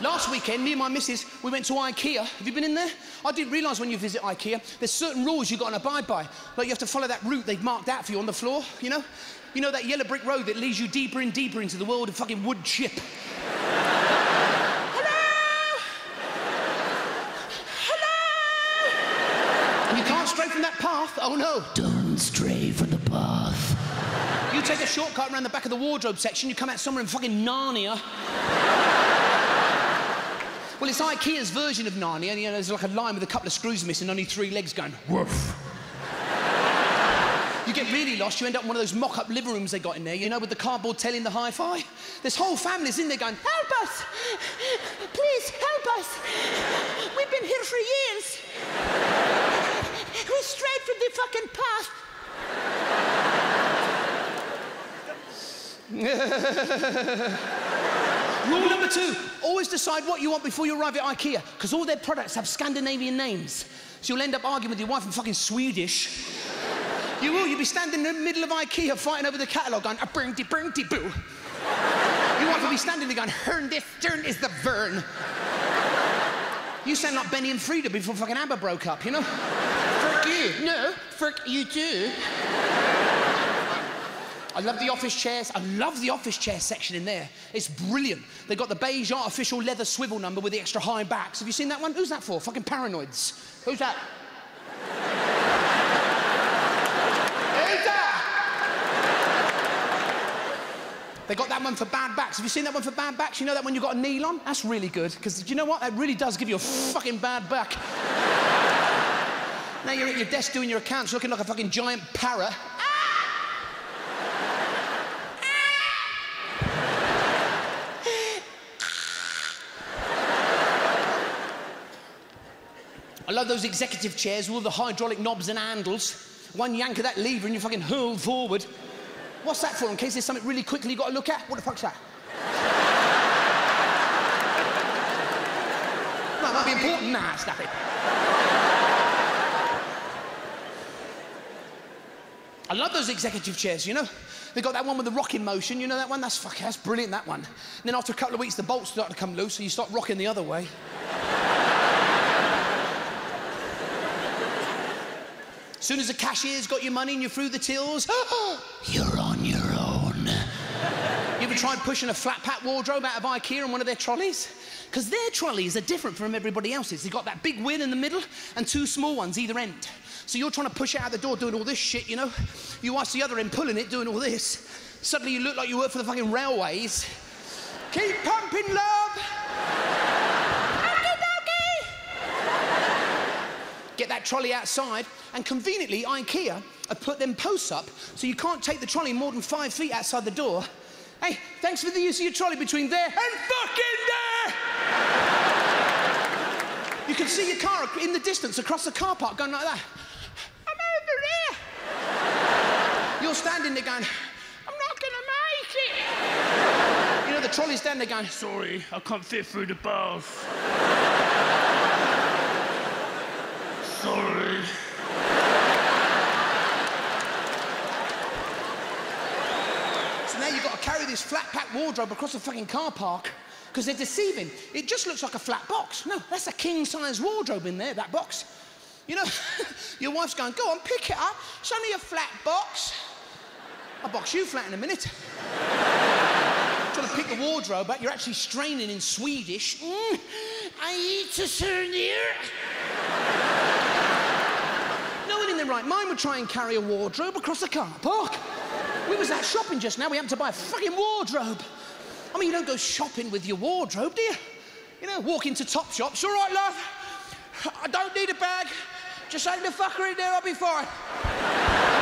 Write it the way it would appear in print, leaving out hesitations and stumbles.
Last weekend, me and my missus, we went to Ikea. Have you been in there? I didn't realise when you visit Ikea, there's certain rules you've got to abide by. Like you have to follow that route they've marked out for you on the floor, you know? You know that yellow brick road that leads you deeper and deeper into the world of fucking wood chip. Hello! Hello! You can't stray from that path, oh no. Don't stray from the path. You take a shortcut around the back of the wardrobe section, you come out somewhere in fucking Narnia. Well, it's Ikea's version of Narnia, you know, there's like a line with a couple of screws missing, only three legs going, woof. You get really lost, you end up in one of those mock-up living rooms they got in there, you know, with the cardboard telling the hi-fi. There's whole families in there going, help us! Please, help us! We've been here for years! We're straight from the fucking path! Rule number 2, always decide what you want before you arrive at Ikea, because all their products have Scandinavian names. So you'll end up arguing with your wife in fucking Swedish. You will, you'll be standing in the middle of Ikea fighting over the catalogue going, a-bring-de-bring-de-boo. Your wife will be standing there going, hern-this-turn is the vern. You sound like Benny and Frieda before fucking Amber broke up, you know? Frick you. No, frick you too. I love the office chairs. I love the office chair section in there. It's brilliant. They've got the beige artificial leather swivel number with the extra high backs. Have you seen that one? Who's that for? Fucking paranoids. Who's that? Who's that? They got that one for bad backs. Have you seen that one for bad backs? You know that one you got a kneel on? That's really good, because you know what? That really does give you a fucking bad back. Now you're at your desk doing your accounts looking like a fucking giant parrot. I love those executive chairs with all the hydraulic knobs and handles. One yank of that lever and you're fucking hurled forward. What's that for, in case there's something really quickly you've got to look at? What the fuck's that? That might be important. Nah, it's nothing. I love those executive chairs, you know? They got that one with the rocking motion, you know that one? That's fucking, that's brilliant, that one. And then after a couple of weeks, the bolts start to come loose, so you start rocking the other way. As soon as the cashier's got your money and you're through the tills, you're on your own. You ever tried pushing a flat pack wardrobe out of Ikea on one of their trolleys? Because their trolleys are different from everybody else's. They've got that big wheel in the middle and two small ones either end. So you're trying to push it out the door doing all this shit, you know? You ask the other end pulling it, doing all this. Suddenly you look like you work for the fucking railways. Keep pumping, love! Get that trolley outside, and conveniently Ikea have put them posts up so you can't take the trolley more than 5 feet outside the door. Hey, thanks for the use of your trolley between there and fucking there! You can see your car in the distance across the car park going like that. I'm over here! You're standing there going, I'm not gonna make it! You know, the trolley's standing there going, sorry, I can't fit through the bars. Sorry. So now you've got to carry this flat-pack wardrobe across the fucking car park, because they're deceiving. It just looks like a flat box. No, that's a king-size wardrobe in there, that box. You know, your wife's going, go on, pick it up. It's only a flat box. I'll box you flat in a minute. Trying to pick the wardrobe up, you're actually straining in Swedish. I eat a souvenir. Right, mine would try and carry a wardrobe across the car park. We was out shopping just now, we happened to buy a fucking wardrobe. I mean, you don't go shopping with your wardrobe, do you? You know, walk into Topshop, it's all right, love. I don't need a bag. Just take the fucker in there, I'll be fine.